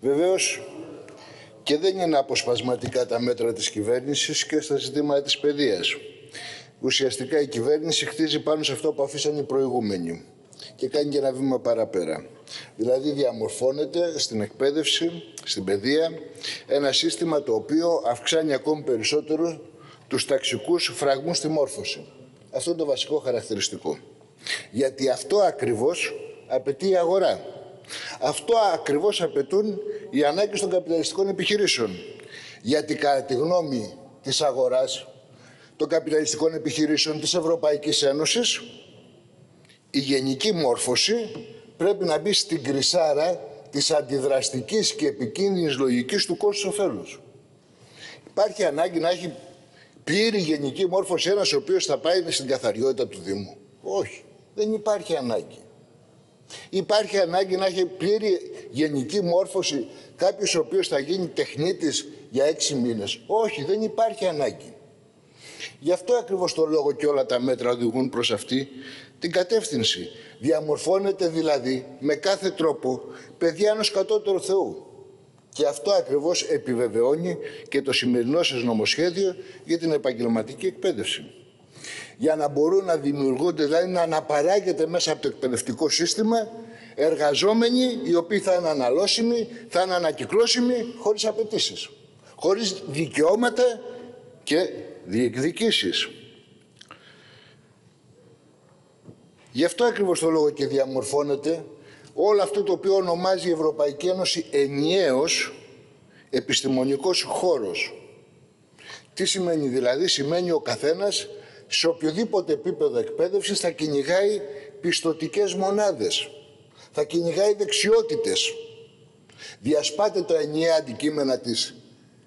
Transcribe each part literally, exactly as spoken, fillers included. Βεβαίως και δεν είναι αποσπασματικά τα μέτρα της κυβέρνησης και στα ζητήματα της παιδείας. Ουσιαστικά η κυβέρνηση χτίζει πάνω σε αυτό που αφήσαν οι προηγούμενοι και κάνει και ένα βήμα παραπέρα. Δηλαδή διαμορφώνεται στην εκπαίδευση, στην παιδεία, ένα σύστημα το οποίο αυξάνει ακόμη περισσότερο τους ταξικούς φραγμούς στη μόρφωση. Αυτό είναι το βασικό χαρακτηριστικό. Γιατί αυτό ακριβώς απαιτεί η αγορά. Αυτό ακριβώς απαιτούν οι ανάγκες των καπιταλιστικών επιχειρήσεων. Γιατί κατά τη γνώμη της αγοράς, των καπιταλιστικών επιχειρήσεων της Ευρωπαϊκής Ένωσης, η γενική μόρφωση πρέπει να μπει στην κρυσάρα της αντιδραστικής και επικίνδυνης λογικής του κόστους-οφέλους. Υπάρχει ανάγκη να έχει πλήρη γενική μόρφωση ένας ο οποίος θα πάει στην καθαριότητα του Δήμου. Όχι, δεν υπάρχει ανάγκη. Υπάρχει ανάγκη να έχει πλήρη γενική μόρφωση κάποιος ο οποίος θα γίνει τεχνίτης για έξι μήνες. Όχι, δεν υπάρχει ανάγκη. Γι' αυτό ακριβώς το λόγο και όλα τα μέτρα οδηγούν προς αυτή την κατεύθυνση. Διαμορφώνεται δηλαδή με κάθε τρόπο παιδιά ενός κατώτερου Θεού. Και αυτό ακριβώς επιβεβαιώνει και το σημερινό σας νομοσχέδιο για την επαγγελματική εκπαίδευση. Για να μπορούν να δημιουργούνται, δηλαδή να αναπαράγεται μέσα από το εκπαιδευτικό σύστημα εργαζόμενοι οι οποίοι θα είναι αναλώσιμοι, θα είναι ανακυκλώσιμοι χωρίς απαιτήσεις, χωρίς δικαιώματα και διεκδικήσεις. Γι' αυτό ακριβώς το λόγο και διαμορφώνεται όλο αυτό το οποίο ονομάζει η Ευρωπαϊκή Ένωση ενιαίος επιστημονικός χώρος. Τι σημαίνει δηλαδή? Σημαίνει ο καθένας σε οποιοδήποτε επίπεδο εκπαίδευσης θα κυνηγάει πιστωτικές μονάδες, θα κυνηγάει δεξιότητες. Διασπάται τα ενιαία αντικείμενα της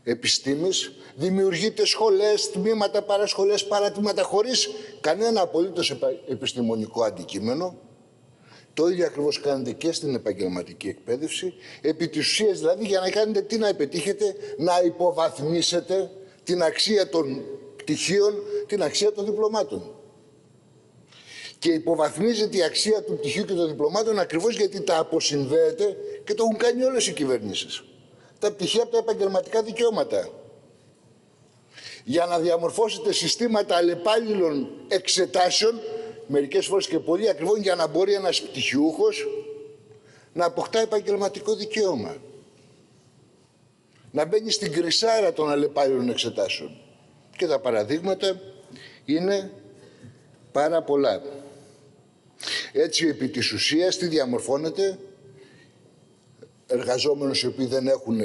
επιστήμης, δημιουργείται σχολές, τμήματα, παρασχολές, παρατμήματα χωρίς κανένα απολύτως επιστημονικό αντικείμενο. Το ίδιο ακριβώς κάνετε και στην επαγγελματική εκπαίδευση, επί της ουσίας δηλαδή για να κάνετε τι να επιτύχετε, να υποβαθμίσετε την αξία των πτυχίων, την αξία των διπλωμάτων. Και υποβαθμίζεται η αξία του πτυχίου και των διπλωμάτων ακριβώς γιατί τα αποσυνδέεται και το έχουν κάνει όλες οι κυβερνήσεις. Τα πτυχία από τα επαγγελματικά δικαιώματα. Για να διαμορφώσετε συστήματα αλλεπάλληλων εξετάσεων, μερικές φορές και πολύ ακριβών, για να μπορεί ένας πτυχιούχος να αποκτά επαγγελματικό δικαίωμα. Να μπαίνει στην κρυσάρα των αλλεπάλληλων εξετάσεων. Και τα παραδείγματα είναι πάρα πολλά. Έτσι, επί της ουσίας, τι διαμορφώνεται? Εργαζόμενους οι οποίοι δεν έχουν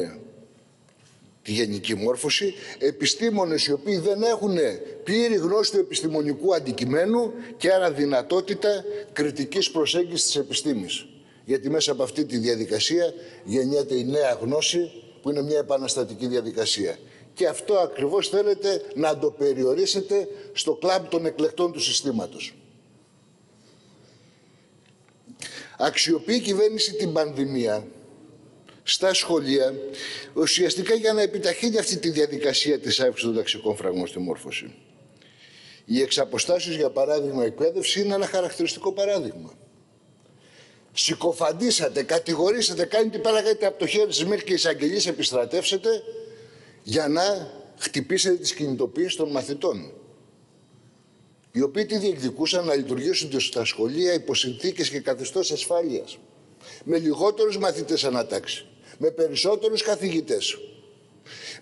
τη γενική μόρφωση, επιστήμονες οι οποίοι δεν έχουν πλήρη γνώση του επιστημονικού αντικειμένου και άρα δυνατότητα κριτικής προσέγγισης της επιστήμης. Γιατί μέσα από αυτή τη διαδικασία γεννιέται η νέα γνώση που είναι μια επαναστατική διαδικασία. Και αυτό ακριβώς θέλετε να το περιορίσετε στο κλαμπ των εκλεκτών του συστήματος. Αξιοποιεί η κυβέρνηση την πανδημία στα σχολεία, ουσιαστικά για να επιταχύνει αυτή τη διαδικασία της αύξησης των ταξικών φραγμών στη μόρφωση. Η εξαποστάσεις, για παράδειγμα, εκπαίδευση είναι ένα χαρακτηριστικό παράδειγμα. Συκοφαντήσατε, κατηγορήσατε, κάνετε πέρα από το χέρι της μέχρι και εισαγγελής επιστρατεύσετε για να χτυπήσετε τις κινητοποιήσεις των μαθητών, οι οποίοι τη διεκδικούσαν να λειτουργήσουν στα σχολεία υπό συνθήκες και καθεστώς ασφάλειας, με λιγότερους μαθητές ανατάξει, με περισσότερους καθηγητές,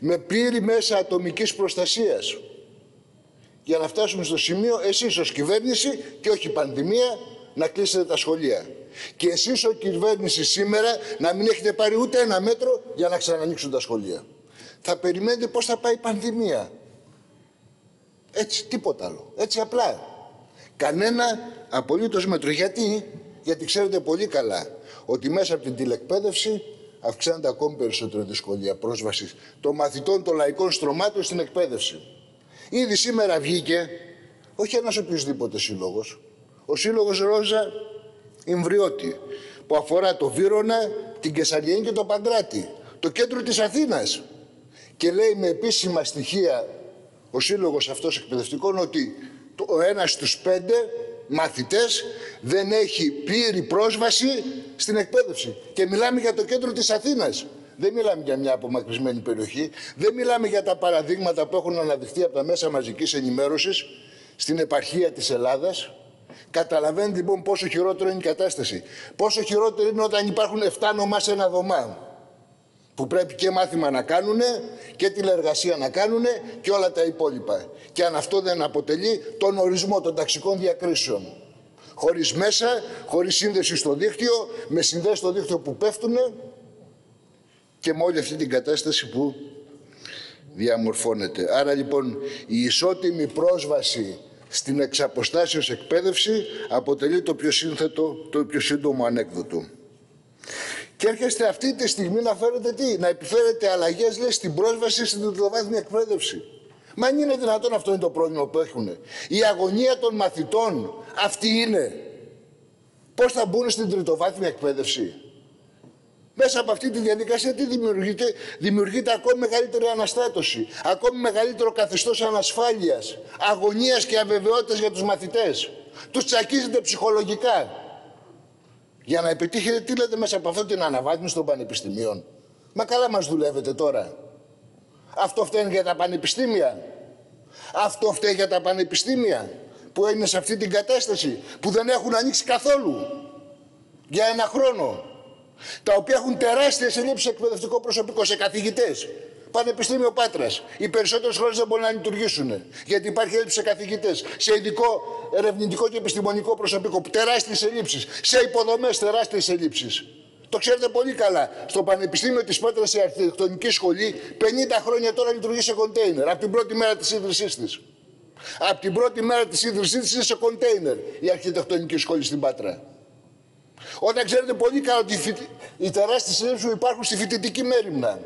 με πλήρη μέσα ατομικής προστασίας, για να φτάσουμε στο σημείο εσείς ως κυβέρνηση και όχι πανδημία να κλείσετε τα σχολεία. Και εσείς ως κυβέρνηση σήμερα να μην έχετε πάρει ούτε ένα μέτρο για να ξανανοίξουν τα σχολεία. Θα περιμένετε πώς θα πάει η πανδημία. Έτσι, τίποτα άλλο. Έτσι απλά. Κανένα απολύτως μέτρο. Γιατί? Γιατί ξέρετε πολύ καλά ότι μέσα από την τηλεκπαίδευση αυξάνεται ακόμη περισσότερο δυσκολία πρόσβασης των μαθητών των λαϊκών στρωμάτων στην εκπαίδευση. Ήδη σήμερα βγήκε, όχι ένας οποιοδήποτε σύλλογος, ο σύλλογος Ρόζα Ιμβριώτη, που αφορά το Βύρωνα, την Κεσαριανή και το Παγκράτη, το κέντρο της Αθήνας. Και λέει με επίσημα στοιχεία ο σύλλογος αυτός εκπαιδευτικών ότι ο ένας στους πέντε μαθητές δεν έχει πλήρη πρόσβαση στην εκπαίδευση. Και μιλάμε για το κέντρο της Αθήνας. Δεν μιλάμε για μια απομακρυσμένη περιοχή. Δεν μιλάμε για τα παραδείγματα που έχουν αναδειχθεί από τα μέσα μαζικής ενημέρωσης στην επαρχία της Ελλάδας. Καταλαβαίνετε λοιπόν πόσο χειρότερο είναι η κατάσταση. Πόσο χειρότερο είναι όταν υπάρχουν εφτά νομά σε ένα δωμά. Που πρέπει και μάθημα να κάνουν και τηλεργασία να κάνουν και όλα τα υπόλοιπα. Και αν αυτό δεν αποτελεί τον ορισμό των ταξικών διακρίσεων. Χωρίς μέσα, χωρίς σύνδεση στο δίκτυο, με συνδέσεις στο δίκτυο που πέφτουν και με όλη αυτή την κατάσταση που διαμορφώνεται. Άρα λοιπόν η ισότιμη πρόσβαση στην εξαποστάσεως εκπαίδευση αποτελεί το πιο σύνθετο, το πιο σύντομο ανέκδοτο. Και έρχεστε αυτή τη στιγμή να φέρετε τι, να επιφέρετε αλλαγές λέει, στην πρόσβαση στην δευτεροβάθμια εκπαίδευση. Μα αν είναι δυνατόν αυτό είναι το πρόβλημα που έχουν. Η αγωνία των μαθητών αυτή είναι. Πώς θα μπουν στην τριτοβάθμια εκπαίδευση. Μέσα από αυτή τη διαδικασία τι δημιουργείται. Δημιουργείται ακόμη μεγαλύτερη αναστάτωση. Ακόμη μεγαλύτερο καθεστώς ανασφάλειας. Αγωνίας και αβεβαιότητας για τους μαθητές. Τους τσακίζετε ψυχολογικά. Για να επιτύχετε τι λέτε μέσα από αυτό την αναβάθμιση των πανεπιστημίων. Μα καλά μας δουλεύετε τώρα. Αυτό φταίνει για τα πανεπιστήμια. Αυτό φταίνει για τα πανεπιστήμια που είναι σε αυτή την κατάσταση, που δεν έχουν ανοίξει καθόλου για ένα χρόνο. Τα οποία έχουν τεράστιες ελλείψεις εκπαιδευτικό προσωπικό σε καθηγητές. Πανεπιστήμιο Πάτρας. Οι περισσότερες χώρες δεν μπορούν να λειτουργήσουν. Γιατί υπάρχει έλλειψη σε καθηγητές, σε ειδικό ερευνητικό και επιστημονικό προσωπικό. Τεράστιες ελλείψεις. Σε υποδομές τεράστιες ελλείψεις. Το ξέρετε πολύ καλά. Στο Πανεπιστήμιο της Πάτρας η Αρχιτεκτονική Σχολή πενήντα χρόνια τώρα λειτουργεί σε κοντέινερ. Από την πρώτη μέρα της ίδρυσής της. Από την πρώτη μέρα της ίδρυσής της είναι σε κοντέινερ η Αρχιτεκτονική Σχολή στην Πάτρα. Όταν ξέρετε πολύ καλά ότι οι τεράστιες ελλείψεις που υπάρχουν στη φοιτητική μέριμνα,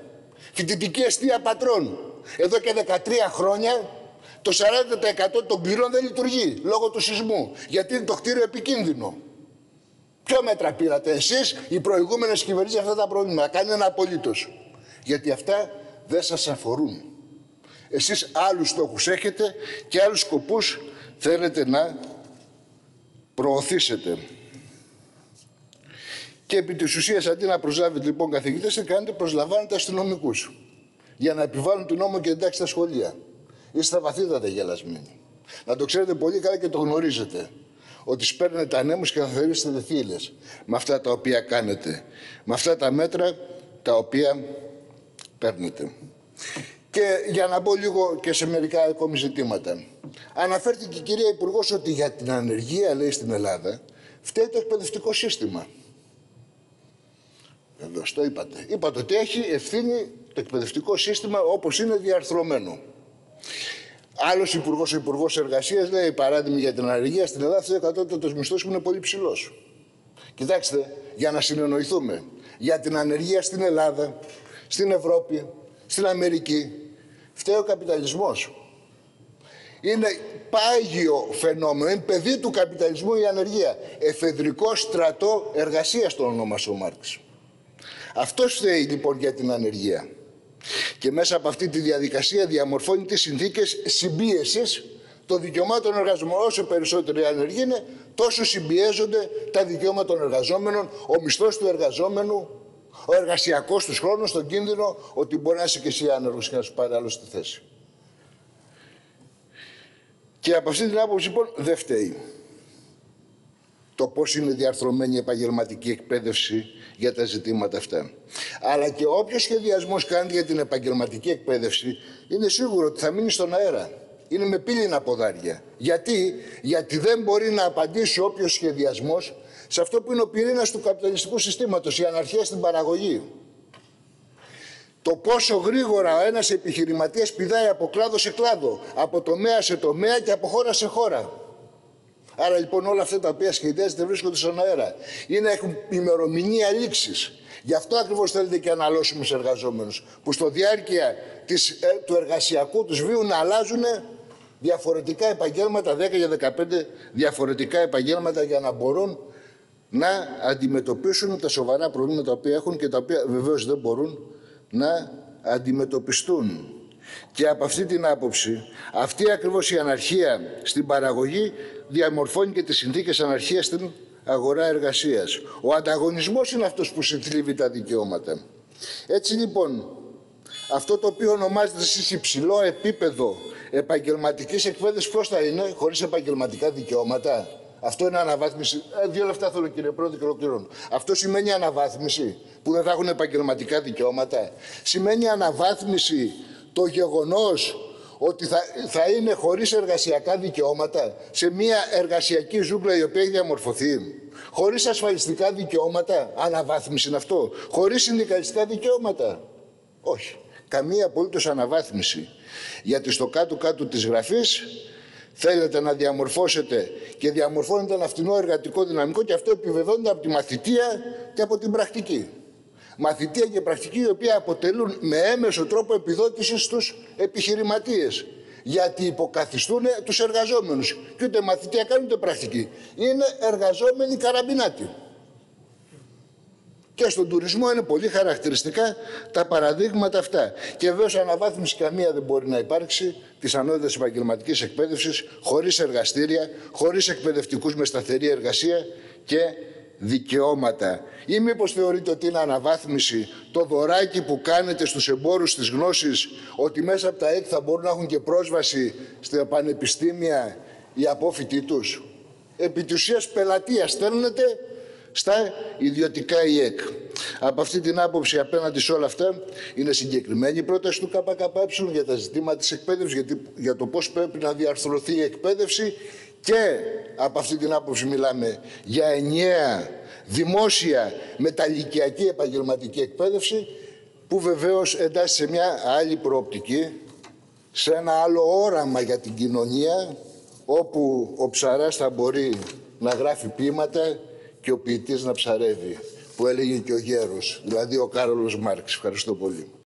φοιτητική αιστεία πατρών, εδώ και δεκατρία χρόνια το σαράντα τοις εκατό των κτηρίων δεν λειτουργεί λόγω του σεισμού. Γιατί είναι το κτίριο επικίνδυνο. Ποια μέτρα πήρατε εσείς, οι προηγούμενες κυβερνήσεις, αυτά τα προβλήματα. Κανένα απολύτως. Γιατί αυτά δεν σας αφορούν. Εσείς άλλους στόχους έχετε και άλλους σκοπούς θέλετε να προωθήσετε. Και επί της ουσίας, αντί να προσλάβετε λοιπόν καθηγητές, τι κάνετε, προσλαμβάνετε αστυνομικούς. Για να επιβάλλουν τον νόμο και εντάξει τα σχολεία. Είστε βαθύτατα γελασμένοι. Να το ξέρετε πολύ καλά και το γνωρίζετε. Ότι σπέρνετε ανέμους και θα θεωρήσετε θύελλες. Με αυτά τα οποία κάνετε. Με αυτά τα μέτρα τα οποία παίρνετε. Και για να μπω λίγο και σε μερικά ακόμη ζητήματα. Αναφέρθηκε η κυρία Υπουργός ότι για την ανεργία, λέει, στην Ελλάδα φταίει το εκπαιδευτικό σύστημα. Εδώ το είπατε. Είπατε ότι έχει ευθύνη το εκπαιδευτικό σύστημα όπως είναι διαρθρωμένο. Άλλος υπουργός, ο υπουργός εργασίας, λέει παράδειγμα για την ανεργία στην Ελλάδα, αυτό το εκατότατος μισθός που είναι πολύ ψηλός. Κοιτάξτε, για να συνεννοηθούμε, για την ανεργία στην Ελλάδα, στην Ευρώπη, στην Αμερική, φταίει ο καπιταλισμός. Είναι πάγιο φαινόμενο, είναι παιδί του καπιταλισμού η ανεργία. Εφεδρικό στρατό εργασίας το ονόμασε ο Μάρξ. Αυτό φταίει λοιπόν για την ανεργία. Και μέσα από αυτή τη διαδικασία διαμορφώνει τις συνθήκες συμπίεσης των δικαιωμάτων εργαζομένων. Όσο περισσότερη ανεργία είναι, τόσο συμπιέζονται τα δικαιώματα των εργαζόμενων, ο μισθός του εργαζόμενου, ο εργασιακός τους χρόνος, τον κίνδυνο ότι μπορεί να είσαι και εσύ άνεργος και να σου πάρει άλλο στη θέση. Και από αυτή την άποψη λοιπόν δεν φταίει το πώς είναι διαρθρωμένη η επαγγελματική εκπαίδευση για τα ζητήματα αυτά. Αλλά και όποιος σχεδιασμός κάνει για την επαγγελματική εκπαίδευση, είναι σίγουρο ότι θα μείνει στον αέρα. Είναι με πύληνα ποδάρια. Γιατί, Γιατί δεν μπορεί να απαντήσει όποιος σχεδιασμός σε αυτό που είναι ο πυρήνας του καπιταλιστικού συστήματος, η αναρχία στην παραγωγή. Το πόσο γρήγορα ένας επιχειρηματίας πηδάει από κλάδο σε κλάδο, από τομέα σε τομέα και από χώρα σε χώρα. Άρα λοιπόν όλα αυτά τα οποία σχεδιάζεται βρίσκονται στον αέρα. Είναι, έχουν ημερομηνία λήξης. Γι' αυτό ακριβώς θέλετε και αναλώσιμους εργαζόμενους, που στο διάρκεια της, ε, του εργασιακού τους βίου να αλλάζουν διαφορετικά επαγγέλματα, δέκα για δεκαπέντε διαφορετικά επαγγέλματα, για να μπορούν να αντιμετωπίσουν τα σοβαρά προβλήματα τα οποία έχουν και τα οποία βεβαίως δεν μπορούν να αντιμετωπιστούν. Και από αυτή την άποψη, αυτή ακριβώς η αναρχία στην παραγωγή διαμορφώνει και τις συνθήκες αναρχίας στην αγορά εργασίας. Ο ανταγωνισμός είναι αυτός που συνθλίβει τα δικαιώματα. Έτσι λοιπόν, αυτό το οποίο ονομάζεται εσείς υψηλό επίπεδο επαγγελματικής εκπαίδευσης, πώς θα είναι, χωρίς επαγγελματικά δικαιώματα? Αυτό είναι αναβάθμιση. Ε, δύο λεπτά θέλω, κύριε Πρόεδρε, και ολοκληρώνω. Αυτό σημαίνει αναβάθμιση που δεν θα έχουν επαγγελματικά δικαιώματα. Σημαίνει αναβάθμιση το γεγονός ότι θα, θα είναι χωρίς εργασιακά δικαιώματα σε μια εργασιακή ζούγκλα η οποία έχει διαμορφωθεί. Χωρίς ασφαλιστικά δικαιώματα, αναβάθμιση είναι αυτό. Χωρίς συνδικαλιστικά δικαιώματα, όχι. Καμία απολύτως αναβάθμιση. Γιατί στο κάτω-κάτω της γραφής θέλετε να διαμορφώσετε και διαμορφώνετε ένα φτηνό εργατικό δυναμικό, και αυτό επιβεβαιώνεται από τη μαθητεία και από την πρακτική. Μαθητεία και πρακτική, οι οποία αποτελούν με έμεσο τρόπο επιδότηση στους επιχειρηματίες. Γιατί υποκαθιστούν τους εργαζόμενους. Και ούτε μαθητεία κάνουν ούτε πρακτική. Είναι εργαζόμενοι καραμπινάτοι. Και στον τουρισμό είναι πολύ χαρακτηριστικά τα παραδείγματα αυτά. Και βέβαια, σε αναβάθμιση καμία δεν μπορεί να υπάρξει της ανώτατης επαγγελματικής εκπαίδευσης χωρίς εργαστήρια, χωρίς εκπαιδευτικούς με σταθερή εργασία και δικαιώματα. Ή μήπως θεωρείτε ότι είναι αναβάθμιση το δωράκι που κάνετε στους εμπόρους της γνώσης, ότι μέσα από τα ΕΚ θα μπορούν να έχουν και πρόσβαση στα πανεπιστήμια οι απόφοιτοι τους? Επί της ουσίας πελατεία στέλνετε στα ιδιωτικά ΙΕΚ. Από αυτή την άποψη, απέναντι σε όλα αυτά, είναι συγκεκριμένη η πρόταση του ΚΚΕ για τα ζητήματα της εκπαίδευσης, για το πώς πρέπει να διαρθρωθεί η εκπαίδευση, και από αυτή την άποψη μιλάμε για ενιαία δημόσια μεταλυκιακή επαγγελματική εκπαίδευση, που βεβαίως εντάσσει σε μια άλλη προοπτική, σε ένα άλλο όραμα για την κοινωνία, όπου ο ψαράς θα μπορεί να γράφει ποίηματα και ο ποιητής να ψαρεύει, που έλεγε και ο γέρος, δηλαδή ο Κάρολος Μάρξ. Ευχαριστώ πολύ.